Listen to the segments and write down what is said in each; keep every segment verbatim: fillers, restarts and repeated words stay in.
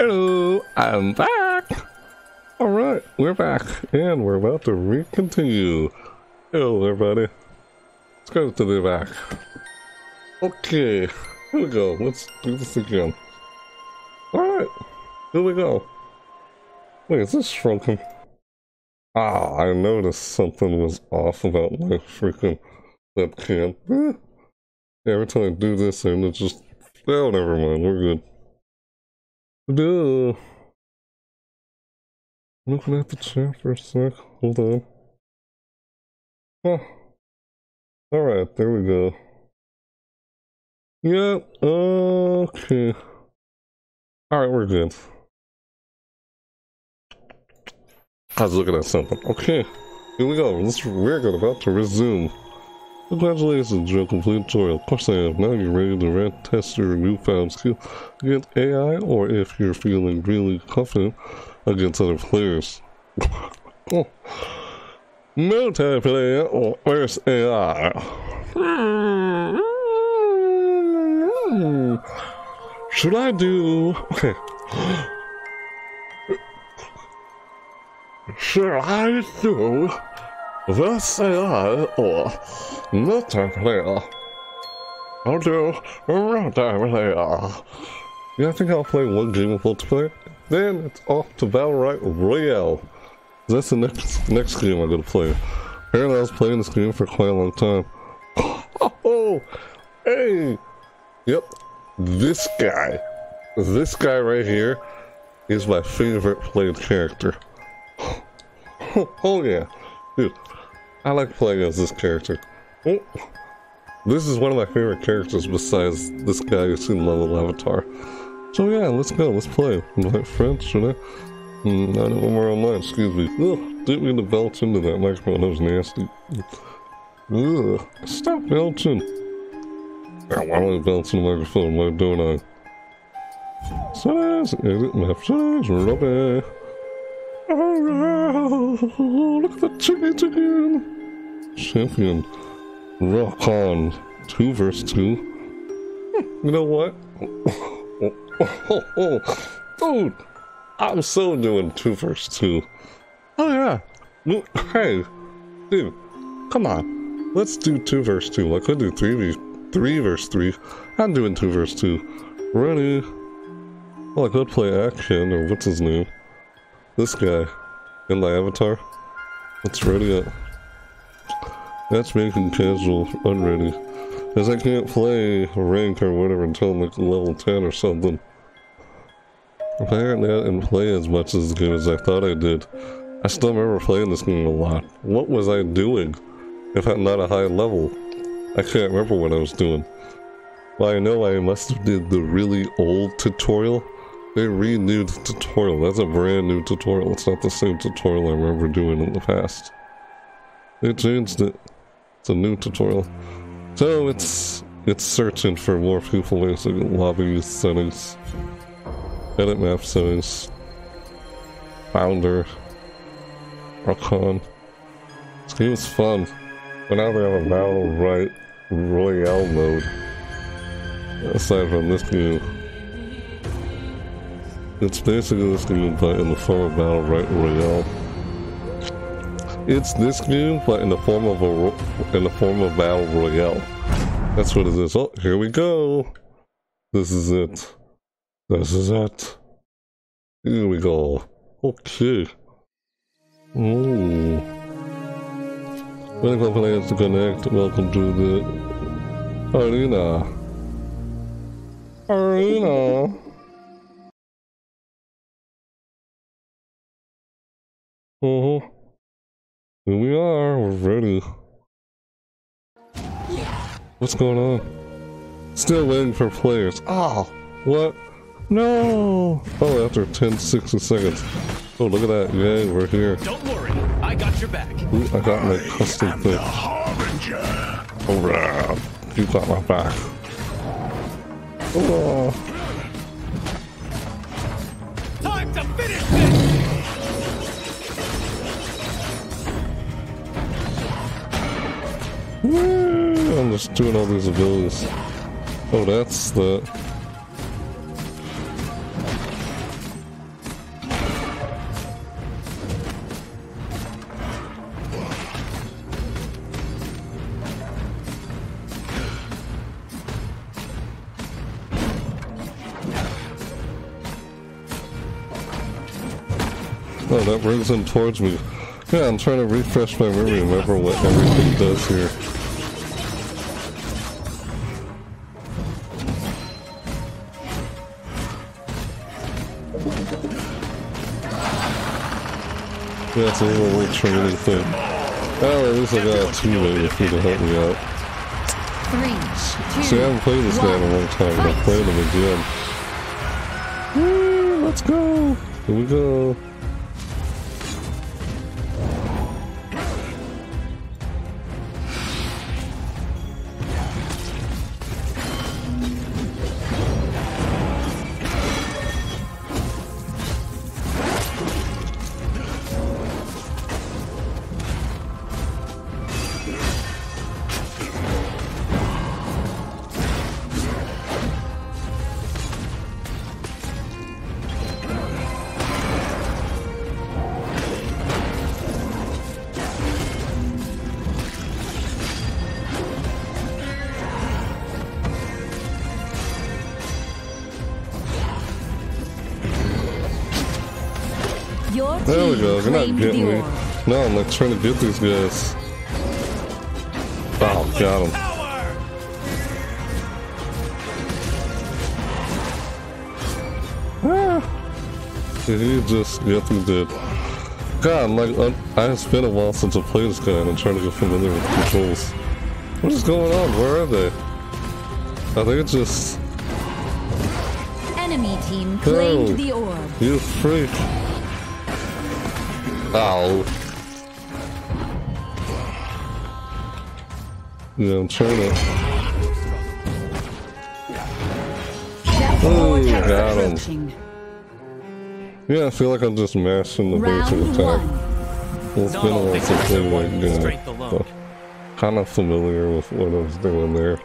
Hello, I'm back. All right, we're back, and we're about to re-continue. Hello, everybody. Let's go to the back. Okay, here we go. Let's do this again. All right, here we go. Wait, is this shrunken? Ah, I noticed something was off about my freaking webcam. Eh. Every time I do this, and it just oh, never mind. We're good. No. Looking at the chat for a sec. Hold on. Huh. Alright, there we go. Yep, yeah, okay. Alright, we're good. I was looking at something. Okay, here we go. Let's, we're good, about to resume. Congratulations, Joe. Complete tutorial. Of course I am. Now you're ready to rant, test your newfound skill against A I, or if you're feeling really confident, against other players. Oh. Multiplayer or versus A I. Should I do... Okay. Should I do... Versus A I or multiplayer? I'll do multiplayer. Yeah, I think I'll play one game of multiplayer. Then it's off to Battlerite Royale. That's the next next game I'm gonna play. Apparently, I was playing this game for quite a long time. Oh, hey, yep, this guy, this guy right here, is my favorite played character. Oh yeah, dude. I like playing as this character. Oh, this is one of my favorite characters besides this guy you see in my little avatar. So yeah, let's go, let's play. My friends, should I? Mm, I don't know where I'm at, excuse me. Ugh, didn't mean to belch into that microphone, that was nasty. Ugh, stop belching. Now, why don't I belch in the microphone, why don't I? Size, edit map size, rubber. Oh, look at the chickens again. Champion rock on two versus two. You know what? Oh, oh, oh, oh. Dude, I'm so doing two versus two. Oh yeah. Hey, dude, come on. Let's do two versus two. I could do three versus three. I'm doing two versus two. Ready? Well, I could play action or what's his name? This guy in my avatar. Let's ready up. That's making casual unready, because I can't play rank or whatever until I'm like level ten or something. Apparently I didn't play as much as good as I thought I did. I still remember playing this game a lot. What was I doing if I'm not a high level? I can't remember what I was doing. Well, I know I must have did the really old tutorial. They renewed the tutorial. That's a brand new tutorial. It's not the same tutorial I remember doing in the past. They changed it. It's a new tutorial. So it's it's searching for more people, basically. Lobby settings, edit map settings, founder, Archon. This game is fun. But now they have a Battlerite Royale mode. Aside from this game, it's basically this game but in the form of Battlerite Royale. It's this game, but in the form of a in the form of Battle Royale. That's what it is. Oh, here we go. This is it. This is it. Here we go. Okay. Ooh. Waiting for players to connect. Welcome to the arena. Arena. Uh huh. Here we are, we're ready. What's going on? Still waiting for players. Oh, What? No! Oh, after ten, sixty seconds. Oh, look at that gang, we're here. Don't worry, I got your back. Ooh, I got my custom thing. Alright, you got my back. Oh. Time to finish this! Woo! I'm just doing all these abilities. Oh, that's the... Oh, that brings him towards me. Yeah, I'm trying to refresh my memory and remember what everything does here. Yeah, it's a little late training thing. Oh, at least I got a teammate with me to help me out. See, I haven't played this guy in a long time, but I'm playing him again. Woo, let's go! Here we go. There we go, they're not getting me. No, I'm like trying to get these guys. Oh, got him. Ah. He just, yep, he did. God, like, I'm, I it's been a while since I played this guy and I'm trying to get familiar with the controls. What is going on? Where are they? I think it's just... Enemy team claimed oh, the orb. You freak. Ow. Yeah, I'm trying to... Oh, got him. Yeah, I feel like I'm just mashing the way to the top. Well, it's been a while since I played like that. Kind of familiar with what I was doing there.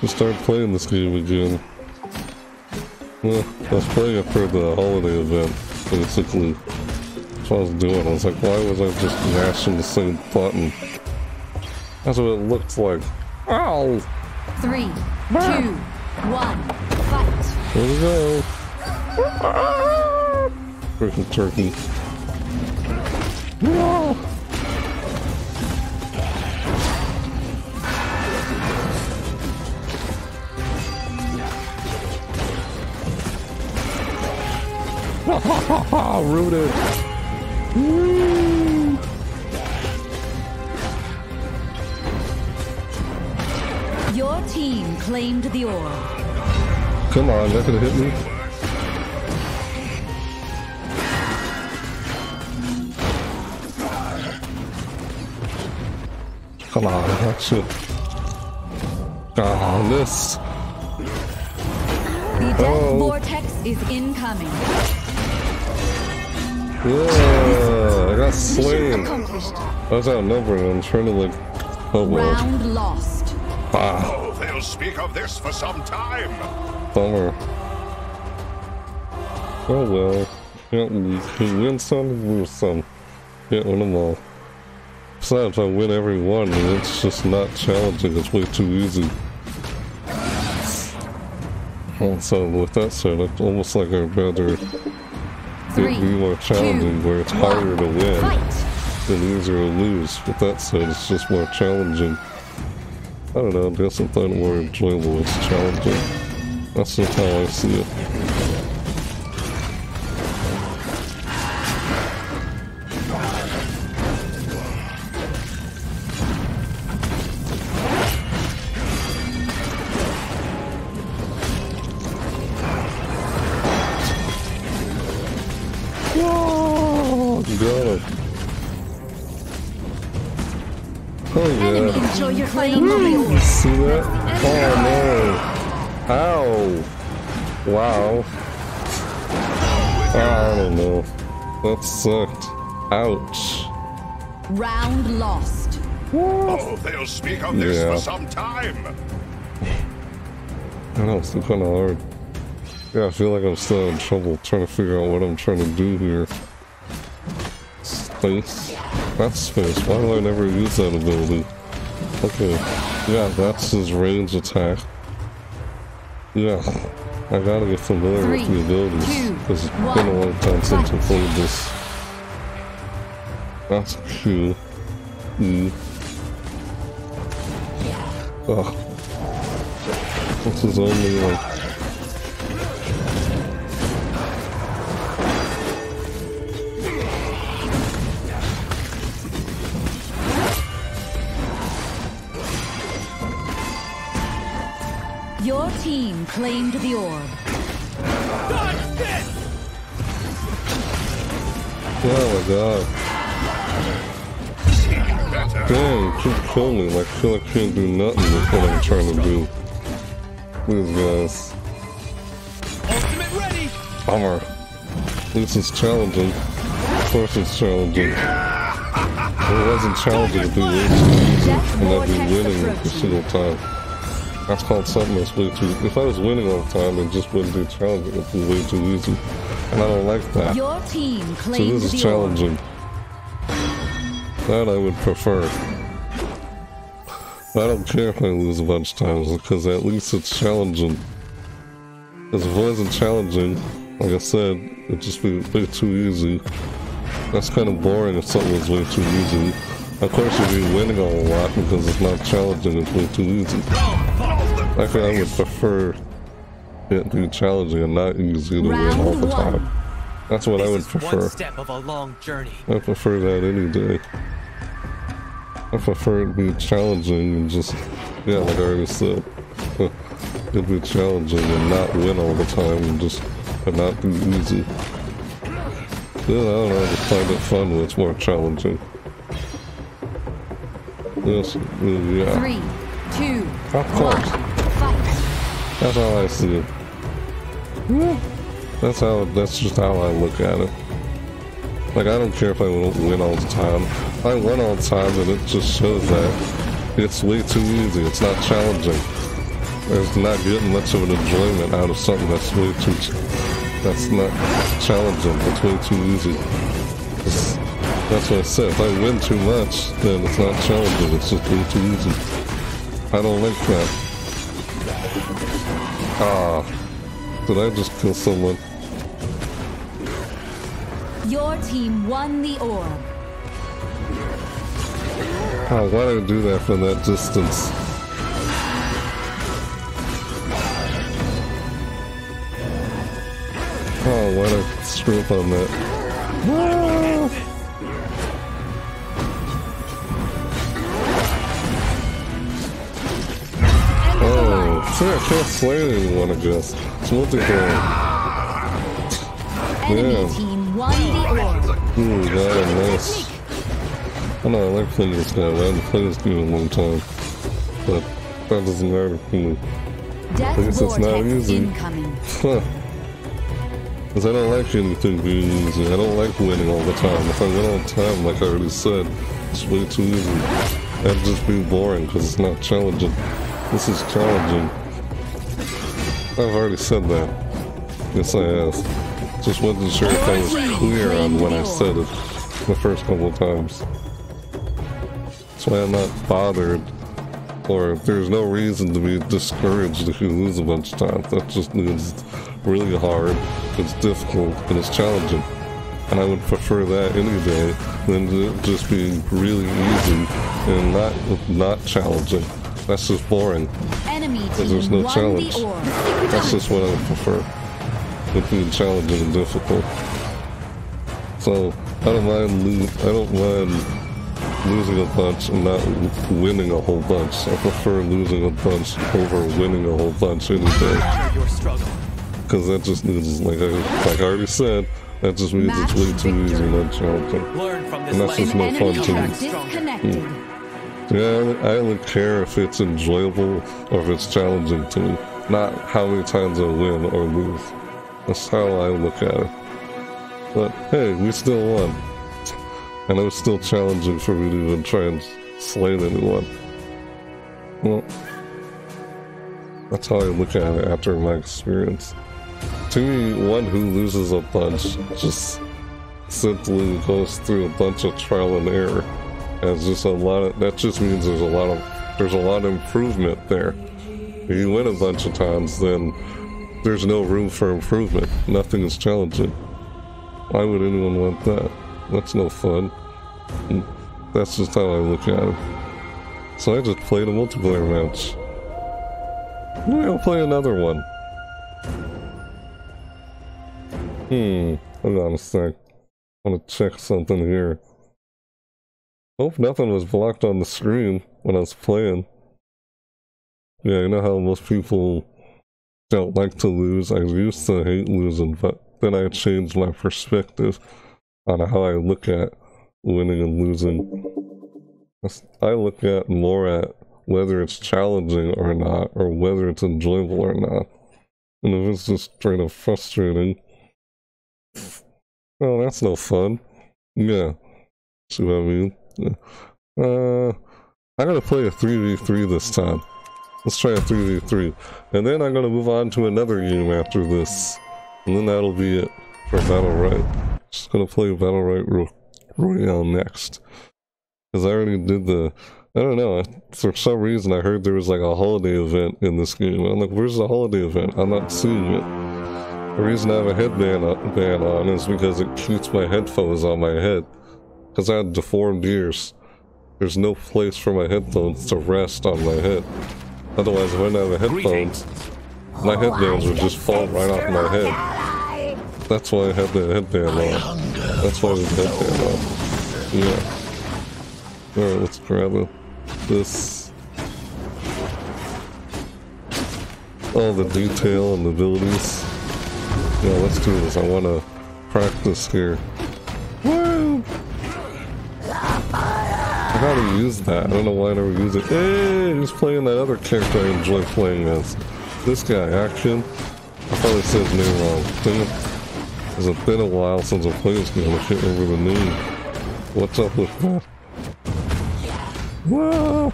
Just started playing this game again. Well, I was playing it for the holiday event. Basically, that's what I was doing. I was like, why was I just mashing the same button? That's what it looked like. Ow! Three, ah. two, one, fight! Here we go! Ah. Freaking turkey. No! Ha ha ha ha! Rooted! Woo! Your team claimed the orb. Come on, that could have hit me. Come on, that's it. Ah, this. The death oh. vortex is incoming. Yeah, I got slain. I was outnumbered. I'm trying to like. Oh well. Round lost. Ah. Oh, they'll speak of this for some time. Bummer. Oh well. Yeah, you win some, lose some. Can't win them all. Besides, I win every one, and it's just not challenging. It's way too easy. Oh, so with that said, it's almost like I'd rather. It'd be more challenging where it's harder to win than easier to lose. With that said, it's just more challenging. I don't know, I guess I thought it more enjoyable was challenging. That's just how I see it. Oh, yeah. Enemy enjoy your claim. Mm. You see that? Oh, no. Ow. Wow. I don't know. That sucked. Ouch. Round lost. Oh, they'll speak of this yeah. for some time. I know, it's still kind of hard. Yeah, I feel like I'm still in trouble trying to figure out what I'm trying to do here. Space. That's space. Why do I never use that ability? Okay. Yeah, that's his range attack. Yeah. I gotta get familiar Three, with the abilities. Because it's one, been a long time since I played this. That's Q. E. Ugh. This is only like... Your team claimed the orb. Dodge this! Oh my god. Dang, keep killing me. Like, I feel like I can't do nothing with what I'm trying to do. Please, guys. Ultimate ready! Bummer. This is challenging. Of course it's challenging. It wasn't challenging to be way too easy, and I'd be winning every single time. That's called something that's way too... If I was winning all the time, it just wouldn't be challenging. It would be way too easy. And I don't like that. Your team so this is challenging. That I would prefer. I don't care if I lose a bunch of times, because at least it's challenging. Because if it wasn't challenging, like I said, it'd just be way too easy. That's kind of boring if something was way too easy. Of course you'd be winning all a lot, because it's not challenging, it's way too easy. Actually, I would prefer it be challenging and not easy to win all the time. That's what I would prefer. I prefer that any day. I prefer it be challenging and just, yeah, like I already said, it'd be challenging and not win all the time and just and not be easy. Then I don't know, I just find it fun when it's more challenging. Yes, yeah. Three, two, of course. That's how I see it. That's how. That's just how I look at it. Like, I don't care if I win all the time. If I win all the time, and it just shows that it's way too easy. It's not challenging. It's not getting much of an enjoyment out of something that's way too. That's not challenging. It's way too easy. It's, that's what I said. If I win too much, then it's not challenging. It's just way too easy. I don't like that. Ah, did I just kill someone? Your team won the orb. Oh, why did I do that from that distance? Oh, why did I screw up on that? Ah! Oh. See, I can't slay anyone, I guess. It's multiplayer. Yeah. Ooh, that is nice. I know, I like playing this game. I haven't played this game in a long time. But that doesn't matter to me. I guess it's not easy. Huh. Because I don't like anything being easy. I don't like winning all the time. If I win all the time, like I already said, it's way too easy. That'd just be boring, because it's not challenging. This is challenging. I've already said that. Yes, I have. Just wasn't sure if I was clear on when I said it the first couple of times. That's why I'm not bothered. Or there's no reason to be discouraged if you lose a bunch of times. That just means it's really hard, it's difficult, and it's challenging. And I would prefer that any day than it just being really easy and not, not challenging. That's just boring, because there's no challenge. That's just what I would prefer. It'd be challenging and difficult. So, I don't mind, lose, I don't mind losing a bunch and not winning a whole bunch. I prefer losing a bunch over winning a whole bunch any day. Because that just means, like I, like I already said, that just means it's way too easy and not challenging. And that's just no fun to me. Mm. Yeah, I only care if it's enjoyable or if it's challenging to me, not how many times I win or lose. That's how I look at it. But hey, we still won. And it was still challenging for me to even try and slay anyone. Well, that's how I look at it after my experience. To me, one who loses a bunch just simply goes through a bunch of trial and error. That's just a lot of, that just means there's a lot of, there's a lot of improvement there. If you win a bunch of times, then there's no room for improvement. Nothing is challenging. Why would anyone want that? That's no fun. That's just how I look at it. So I just played a multiplayer match. Maybe I'll play another one. Hmm, hold on a sec. I want to check something here. Hope nothing was blocked on the screen when I was playing. Yeah, you know how most people don't like to lose. I used to hate losing, but then I changed my perspective on how I look at winning and losing. I look at more at whether it's challenging or not, or whether it's enjoyable or not. And if it's just straight up frustrating, well, that's no fun. Yeah, see what I mean? Uh, I gotta play a three v three this time. Let's try a three v three. And then I'm gonna move on to another game after this. And then that'll be it for Battlerite. Just gonna play Battlerite Ro Royale next. Because I already did the... I don't know, for some reason I heard there was like a holiday event in this game. I'm like, where's the holiday event? I'm not seeing it. The reason I have a headband on is because it keeps my headphones on my head. Because I had deformed ears. There's no place for my headphones to rest on my head. Otherwise, if I didn't have a headphones, my headbands would just fall right off my head. That's why I had the headband on. That's why I had the headband on. Yeah. Alright, let's grab it. This. All the detail and the abilities. Yeah, let's do this. I want to practice here. Woo! I gotta use that. I don't know why I never use it. Hey, he's playing that other character I enjoy playing as. This guy, Action. I probably said his name wrong. It's been a while since I played this game. I can't remember the name. What's up with that? Whoa!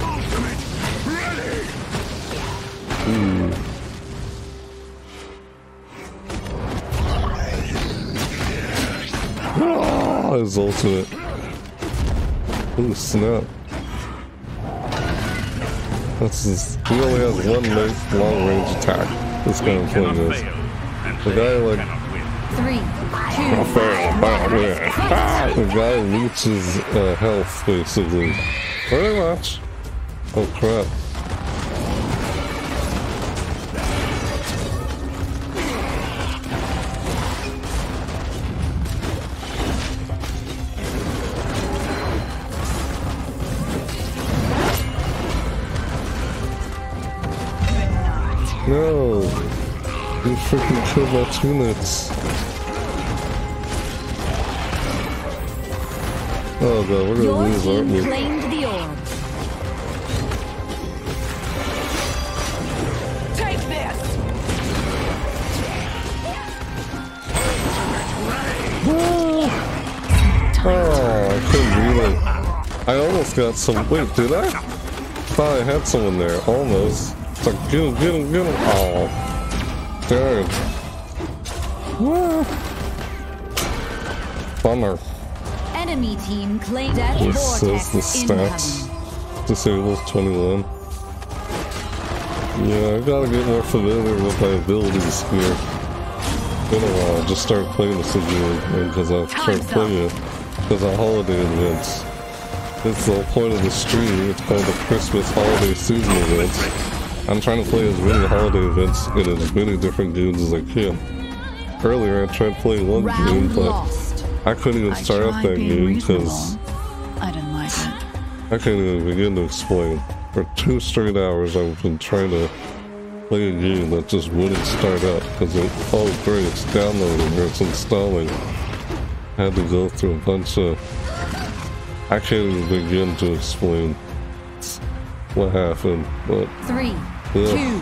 Ultimate ready. Oh, his ultimate. Ooh, snap. That's his, he only has one nice long range attack. This guy I'm playing is. The guy like... Three, two, one, the guy reaches uh, health, basically. Pretty much. Oh crap. No! You freaking killed my teammates. Oh god, we're gonna Your lose, aren't we? The orb. Take this! Oh, I couldn't reload. I almost got some- wait, did I? I thought I had someone there, almost. Like, get him, get him, get him. Oh, darn. Woo. Bummer. Enemy team claimed that this says the stats. Incoming. Disables twenty-one. Yeah, I gotta get more familiar with my abilities here. Been a while. I just started playing this again because I've started playing it because of holiday events. It's the whole point of the stream. It's called the Christmas holiday season events. I'm trying to play as many holiday events in as many different games as I can. Earlier I tried playing one Round game, but lost. I couldn't even I start up that game because I didn't like it. I can't even begin to explain. For two straight hours I've been trying to play a game that just wouldn't start up because it, oh great, it's downloading or it's installing. I had to go through a bunch of I can't even begin to explain what happened, but three, yeah. two,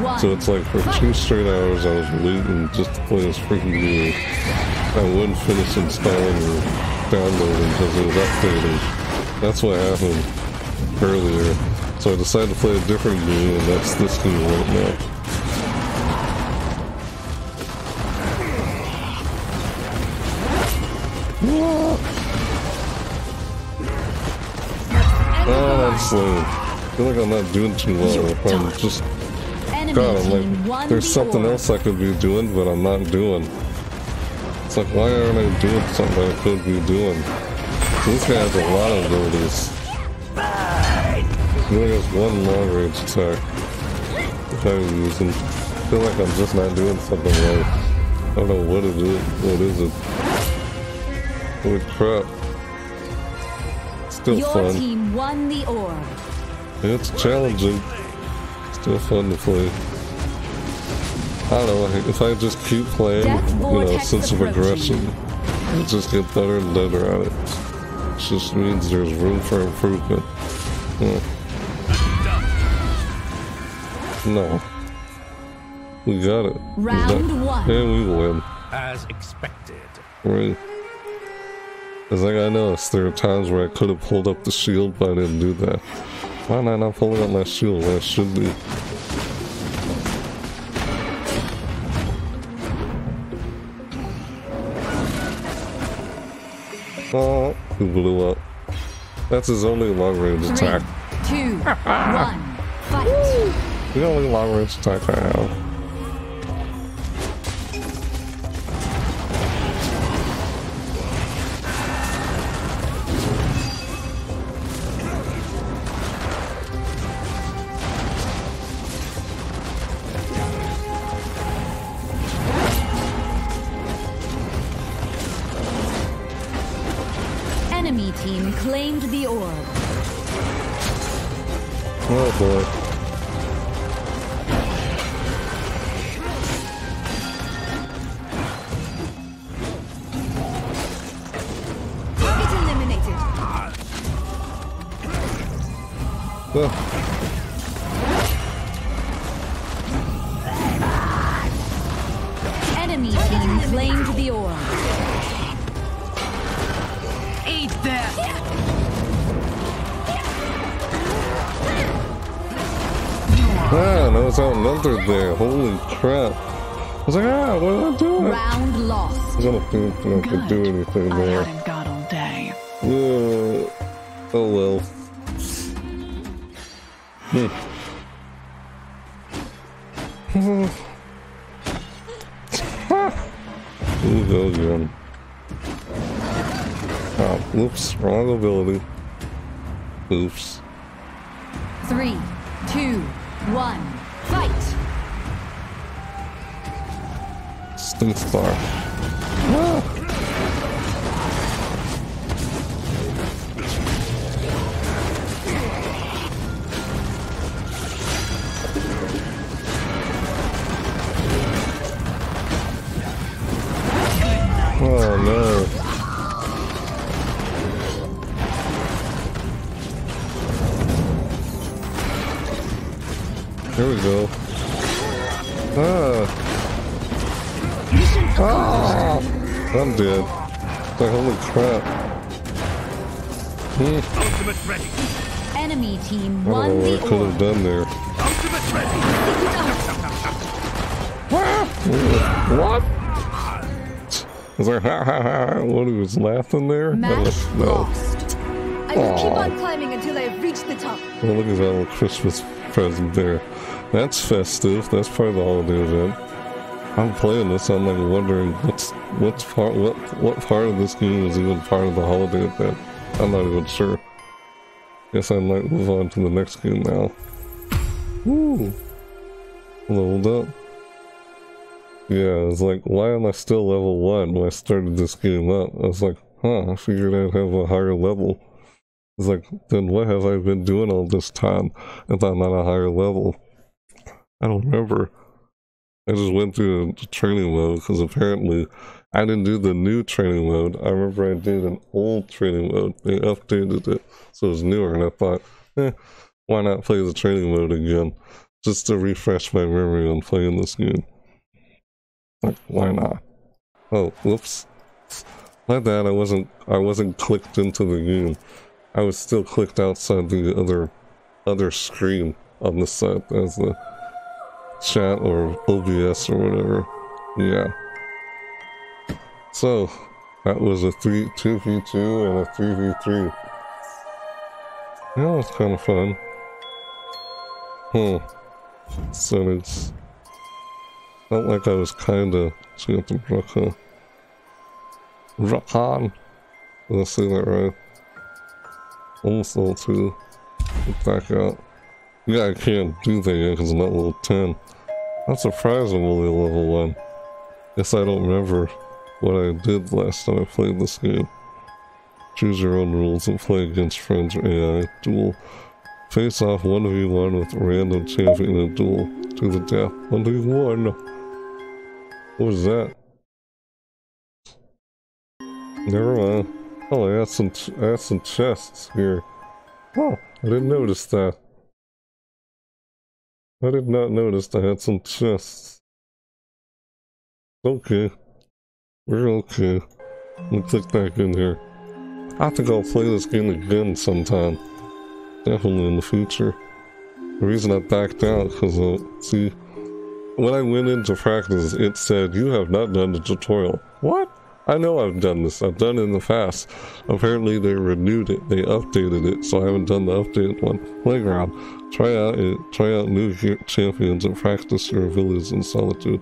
one. So it's like for two straight hours I was looting just to play this freaking game. I wouldn't finish installing or downloading because it was updated. That's what happened earlier. So I decided to play a different game, and that's this game right now. Oh, I'm slow. I feel like I'm not doing too well. If I'm just... God, I'm like, there's something else I could be doing, but I'm not doing. It's like, why aren't I doing something I could be doing? This guy has a lot of abilities. I feel like there's one long-range attack. If I use them. I feel like I'm just not doing something right. I don't know what it is. What is it? Holy crap. Still fun. Your team won the orb. It's challenging. Still fun to play. I don't know, if I just keep playing, you know, sense of aggression, I just get better and better at it. It just means there's room for improvement. Hmm. No. We got it. Round one. And we win. As expected. Right. It's like, I know there are times where I could have pulled up the shield, but I didn't do that. Why am I not pulling up my shield when I should be? Oh, he blew up. That's his only long-range attack. Three, two, one, fight. Woo! The only long-range attack I have. Enemy team claimed the orb. Oh boy. It eliminated. Oh. Enemy team claimed the orb. Eat that! Man, I was outnumbered there. Holy crap. I was like, ah, what did I do? Round lost. I don't think I could do anything there. I haven't got all day. Yeah. Oh well. Hmm. Here we go again. Oh, whoops, wrong ability. Oops. Three, two, one, fight! Stink star. Ah. Here we go. Ah. Ah. I'm dead. Like, holy crap. Hmm. Enemy team won. I don't know what I could have done there. What? Was there ha ha ha? What, he was laughing there? Match no. Lost. I will keep on climbing until I have reached the top. Oh, look at that little Christmas present there. That's festive. That's part of the holiday event. I'm playing this. I'm like wondering what's what's part what what part of this game is even part of the holiday event. I'm not even sure. Guess I might move on to the next game now. Woo! Leveled up. Yeah, it's like, why am I still level one when I started this game up? I was like, huh? I figured I'd have a higher level. It's like, then what have I been doing all this time if I'm at a higher level? I don't remember. I just went through a training mode because apparently I didn't do the new training mode. I remember I did an old training mode. They updated it so it was newer, and I thought, eh, why not play the training mode again? Just to refresh my memory on playing this game. Like, why not? Oh, whoops. My bad, I wasn't I wasn't clicked into the game. I was still clicked outside the other other screen on the side as the chat or O B S or whatever. Yeah. So that was a three two v two and a three v three. That was kinda fun. Hmm. So it's felt like I was kinda jumping Raka. Rakan. Did I say that right? Almost level two. Get back out. Yeah, I can't do that yet because I'm not level ten. I'm surprised I'm only level one. Guess I don't remember what I did last time I played this game. Choose your own rules and play against friends or A I. Duel. Face off one v one with random champion in a duel to the death. one v one. What was that? Never mind. Oh, I had some, I had some chests here. Oh, I didn't notice that. I did not notice I had some chests. Okay. We're okay. Let me click back in here. I think I'll play this game again sometime. Definitely in the future. The reason I backed out, because, uh, see, when I went into practice, it said, you have not done the tutorial. What? I know I've done this. I've done it in the past. Apparently they renewed it. They updated it, so I haven't done the updated one. Playground. Try out it. Try out new champions and practice your abilities in solitude.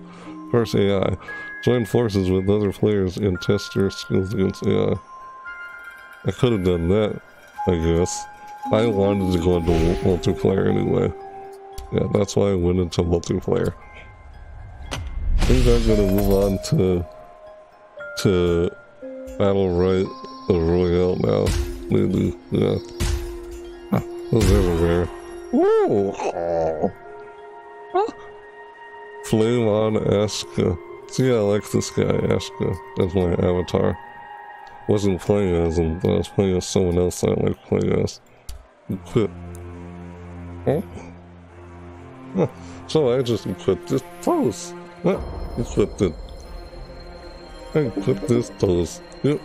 First A I. Join forces with other players and test your skills against A I. I could have done that, I guess. I wanted to go into multiplayer anyway. Yeah, that's why I went into multiplayer. I think I'm gonna move on to to Battlerite or Royale now, maybe. Yeah, ah, those everywhere. Woo! Ah. Flame on Asuka. See, I like this guy, Asuka. That's my avatar. Wasn't playing as him, but I was playing as someone else I like playing as. Equip. Huh? Huh. So I just equipped this pose. Huh? Equipped it. I equipped this pose. Yep.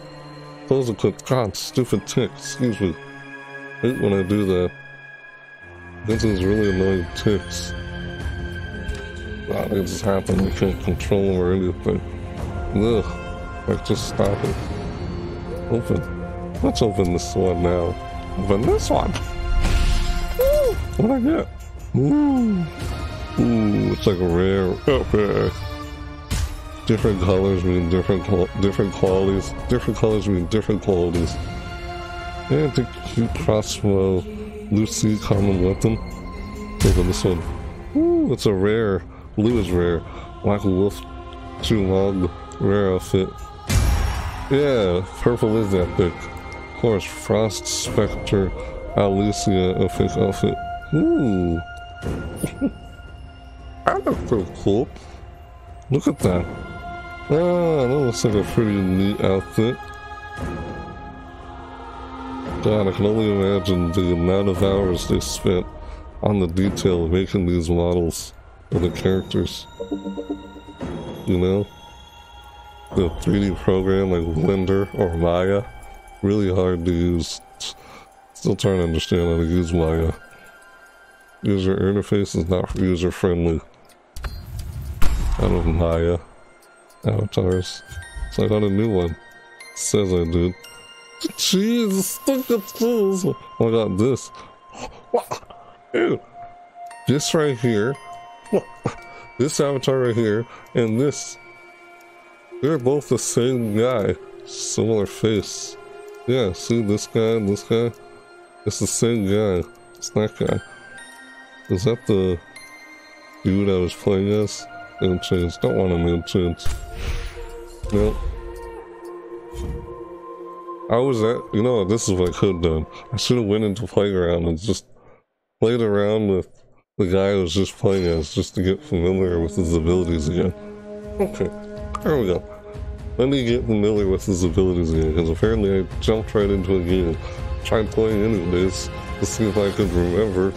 Pose equipped. God, stupid tick. Excuse me. I hate when I do that. This is really annoying ticks. God, it just happened. I can't control them or anything. Ugh. Like, just stop it. Open. Let's open this one now. Open this one. Ooh, what'd I get? Ooh. Ooh, it's like a rare. Okay. Different colors mean different different qualities. Different colors mean different qualities. And the cute crossbow, Lucy, common weapon. Look at this one. Ooh, it's a rare. Blue is rare. Black wolf, too long, rare outfit. Yeah, purple is that big. Of course, Frost, Spectre, Alicia, a fake outfit. Ooh. That looks pretty cool. Look at that. Ah, that looks like a pretty neat outfit. God, I can only imagine the amount of hours they spent on the detail of making these models for the characters. You know? The three D program like Blender or Maya, really hard to use. Still trying to understand how to use Maya. User interface is not user friendly. Out of Maya avatars, so I got a new one. It says I did. Jesus, look at this! Oh my God, this! Dude, this right here, this avatar right here, and this. They're both the same guy. Similar face. Yeah, see this guy and this guy? It's the same guy. It's that guy. Is that the dude I was playing as? Name change. Don't want a name change. Nope. I was at, you know, this is what I could have done. I should have went into Playground and just played around with the guy I was just playing as, just to get familiar with his abilities again. Okay. There we go. I need to get familiar with his abilities again, because apparently I jumped right into a game, tried playing anyways, to see if I could remember.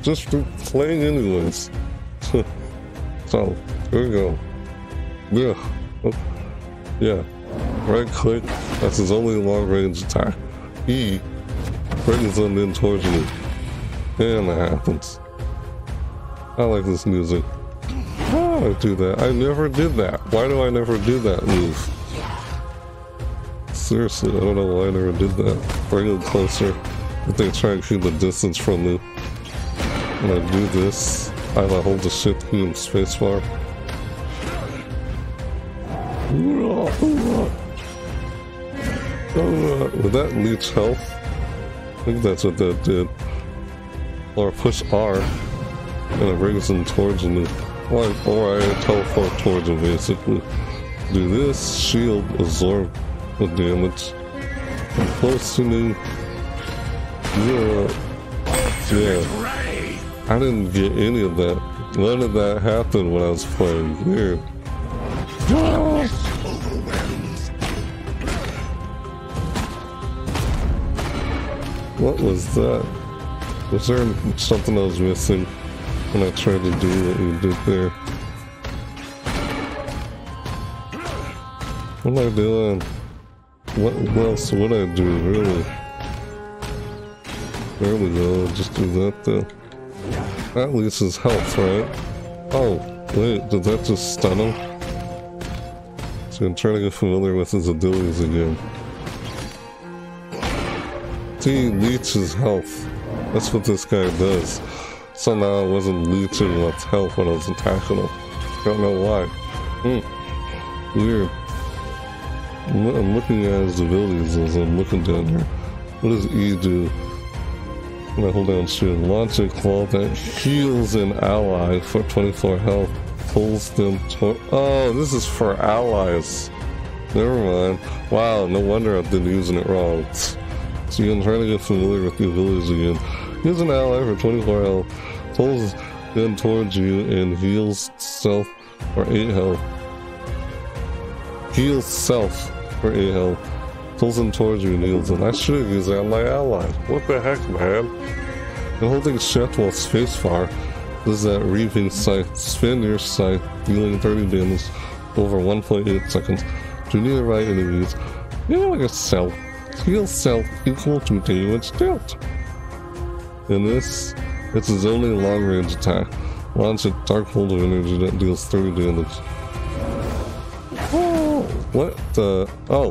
Just playing anyways. So, here we go. Yeah. Yeah. Right click, that's his only long range attack. E brings them in towards me. And that happens. I like this music. Why do I do that? I never did that. Why do I never do that move? Seriously, I don't know why I never did that. Bring them closer. If they try and keep a distance from me. When I do this, I have to hold the shift key and spacebar. Hoorah, hoorah. Hoorah. Would that leech health? I think that's what that did. Or push R, and it brings them towards me. Like, or I teleport towards him, basically. Do this, shield, absorb the damage. And close to me. Yeah. Yeah. I didn't get any of that. None of that happened when I was playing here. What was that? Was there something I was missing when I tried to do what you did there? What am I doing? What else would I do, really? There we go, just do that then. At least his health, right? Oh, wait, did that just stun him? So I'm trying to get familiar with his abilities again. He leeches health. That's what this guy does. Somehow I wasn't leeching enough health when I was attacking him. Don't know why. Hmm. Weird. I'm looking at his abilities as I'm looking down here. What does E do? I'm gonna hold down shield. Launch a claw that heals an ally for twenty-four health. Pulls them toward. Oh, this is for allies. Never mind. Wow, no wonder I've been using it wrong. So again, trying to get familiar with the abilities again. Here's an ally for twenty-four health, pulls them towards you, and heals self for eight health. Heals self for eight health, pulls them towards you and heals them. I should have used that on my ally. What the heck, man? The whole thing shift while space far. This is that reaping sight. Spin your sight, dealing thirty damage over one point eight seconds. Do neither by enemies. You're like a self. Heal self equal to damage dealt. In this, it's his only long range attack. Launch a dark hold of energy that deals thirty damage. Oh, what the? Oh,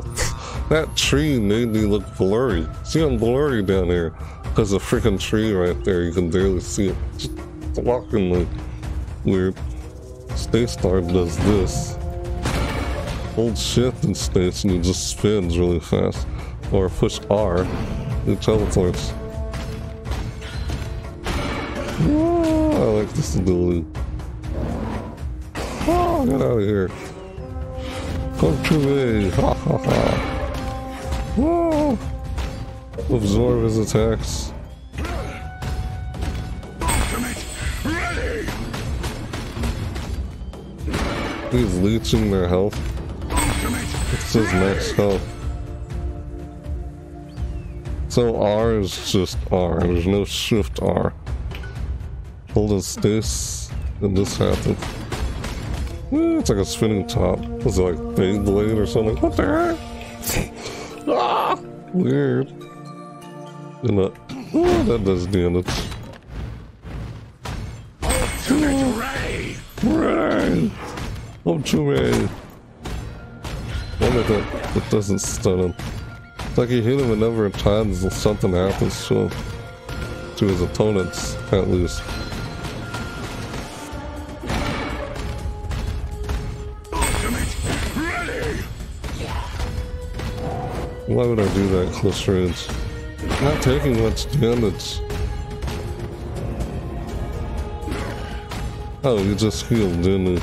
that tree made me look blurry. See, I'm blurry down here because the freaking tree right there. You can barely see it. Just walking like weird. Space Star does this. Hold shift in space and it just spins really fast. Or push R, it teleports. Oh, I like this ability. Oh, get out of here. Come to me. Ha ha ha. Oh. Absorb his attacks. Ultimate ready. He's leeching their health. Ultimate it says max health. So R is just R. There's no shift R. Hold on space, and this happens. Eh, it's like a spinning top. Was it like Beyblade or something? What the heck? Ah, weird. And that, oh, that does damage. Ultimate Ray! Ray! Ultimate Ray! I wonder if it doesn't stun him. Like you hit him a number of times and something happens to him, to his opponents, at least. Ultimate ready. Why would I do that close range? Not taking much damage. Oh, you just healed, didn't you?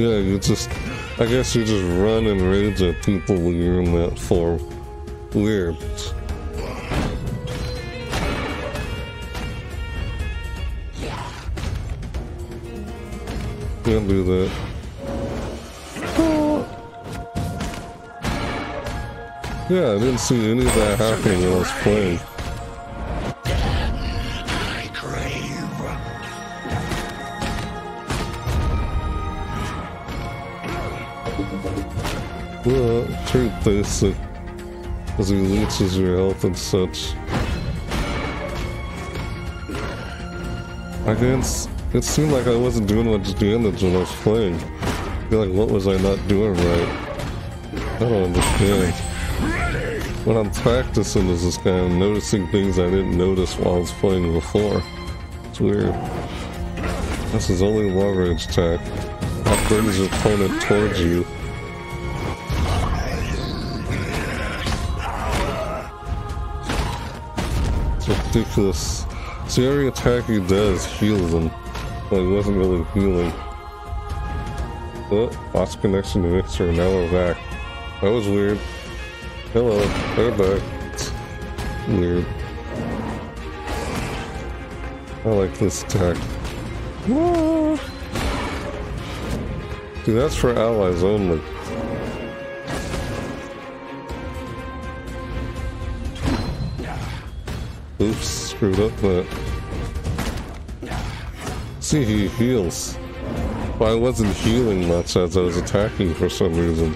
Yeah, you just I guess you just run and rage at people when you're in that form. Weird. Can't do that. Yeah, I didn't see any of that happening when I was playing. Well, treat basic as he leeches your health and such. I guess it seemed like I wasn't doing much damage when I was playing. I feel like, what was I not doing right? I don't understand. What I'm practicing is just kind of noticing things I didn't notice while I was playing before. It's weird. That's his only long-range attack. That brings your opponent towards you. Ridiculous. See, every attack he does heals him. Well, he wasn't really healing. Oh, lost connection to Mixer, now we're back. That was weird. Hello, they're back. It's weird. I like this attack. Whoa. Dude, that's for allies only. Oops, screwed up that. See, he heals. Well, I wasn't healing much as I was attacking for some reason.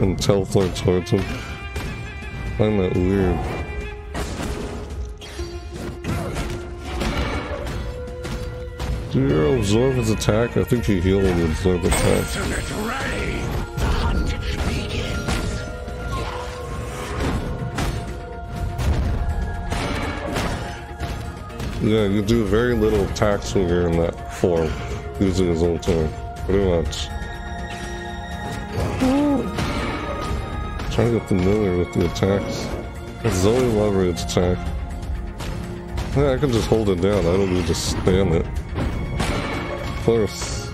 And teleport towards him. I find that weird. Do you absorb his attack? I think he healed and absorbed attack. Yeah, you do very little attacks when you're in that form, using his own turn, pretty much. Trying to get familiar with the attacks. That's his only long-range attack. Yeah, I can just hold it down, I don't need to spam it. Of course.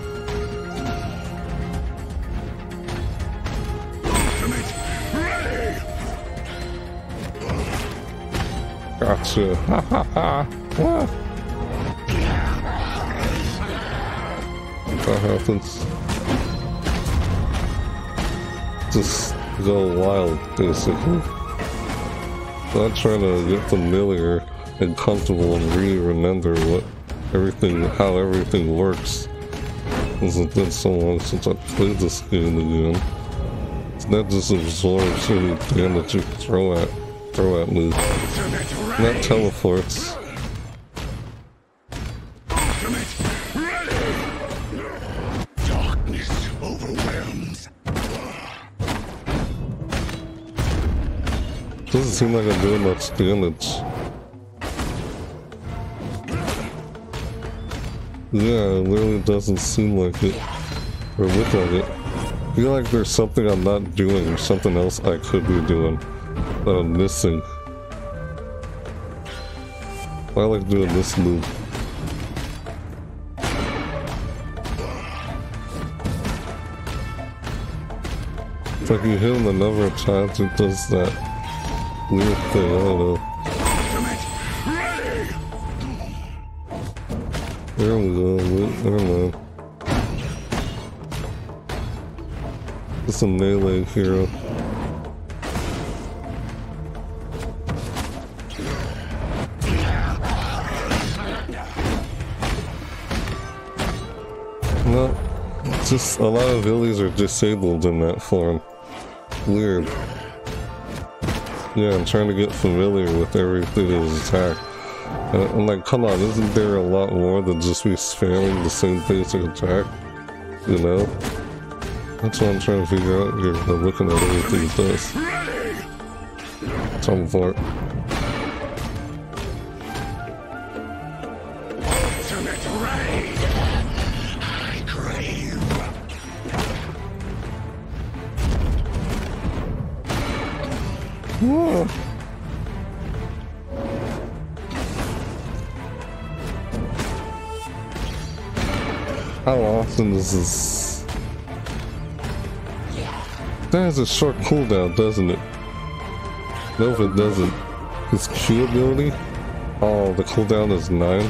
Gotcha. Ha ha ha. What? That happens. Just go wild, basically. Not trying to get familiar and comfortable and really remember what everything, how everything works. It's been so long since I played this game again. It's not just absorbs any damage you throw at, throw at me. Not teleports. Doesn't seem like I'm doing much damage. Yeah, it literally doesn't seem like it. Or look like it. I feel like there's something I'm not doing or something else I could be doing that I'm missing. I like doing this move. If I can hit him a number of times, it does that. Weird thing, I don't know. There we go, wait, never mind. It's a melee hero. No, it's just a lot of villies are disabled in that form. Weird. Yeah, I'm trying to get familiar with everything that was attacked. And I'm like, come on, isn't there a lot more than just me spamming the same basic attack? You know? That's what I'm trying to figure out here. I'm looking at everything it does. Time for it. Whoa. How often does this That has a short cooldown, doesn't it? No, if it doesn't. His Q ability? Oh, the cooldown is nine.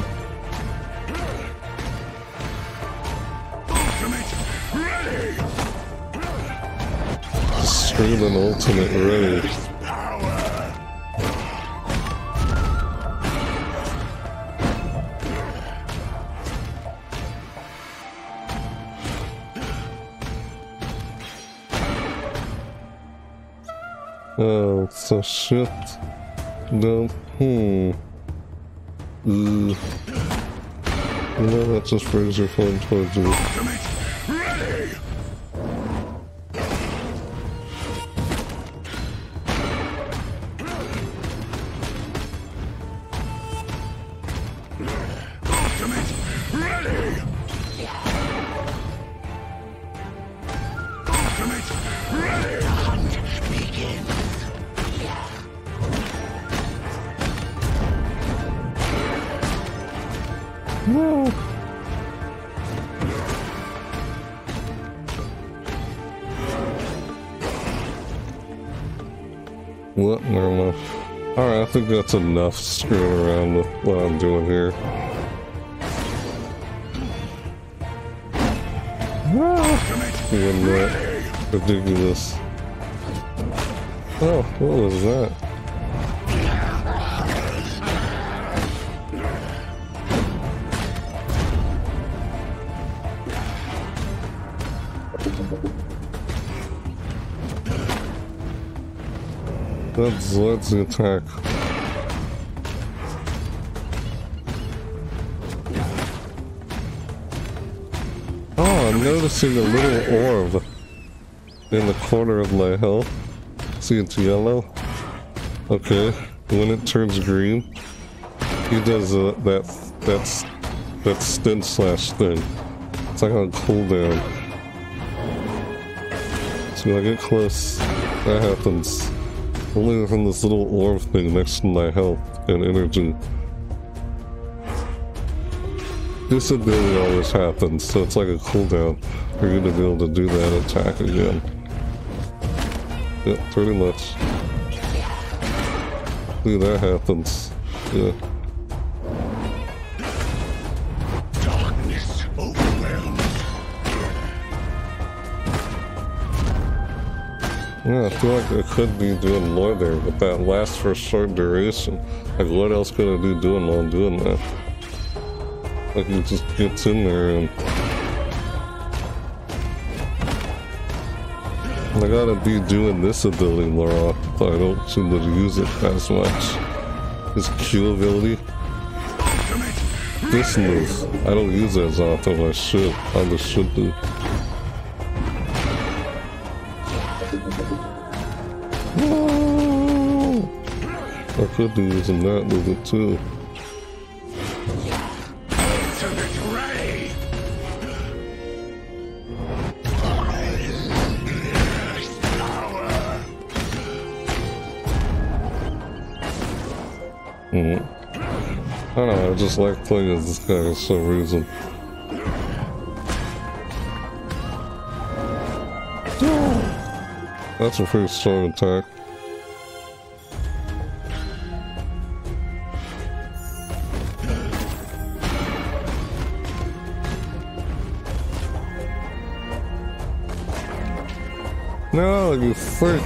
Scream an ultimate ready. Oh, so shit. No, hmm. Mm. No, that just brings your phone towards you. What? Never mind. Alright, I think that's enough screwing around with what I'm doing here. Even that ridiculous. Oh, what was that? That's let's attack. Oh, I'm noticing a little orb in the corner of my hill. See, it's yellow. Okay, when it turns green, he does uh, that that's that stun slash thing. It's like on cooldown. So when I get close, that happens. Only from this little orb thing next to my health and energy. This ability always happens, so it's like a cooldown for you to be able to do that attack again. Yep, yeah, pretty much. See, that happens. Yeah. Yeah, I feel like I could be doing more there, but that lasts for a short duration. Like, what else could I be doing while I'm doing that? Like, it just gets in there and... I gotta be doing this ability more often, but I don't seem to use it as much. This Q ability. This move. I don't use it as often as I should. I just should do. I could be using that with it too. Mm-hmm. I don't know, I just like playing as this guy for some reason. That's a pretty strong attack. No, you freak!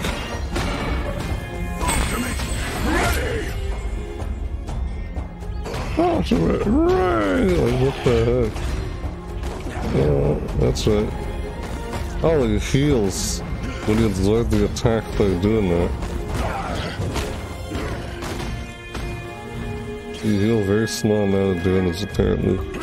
Oh, it's right, right! Like, what the heck? Oh, that's right. Oh, he heals when you absorb the attack by doing that. You heal very small amount of damage, apparently.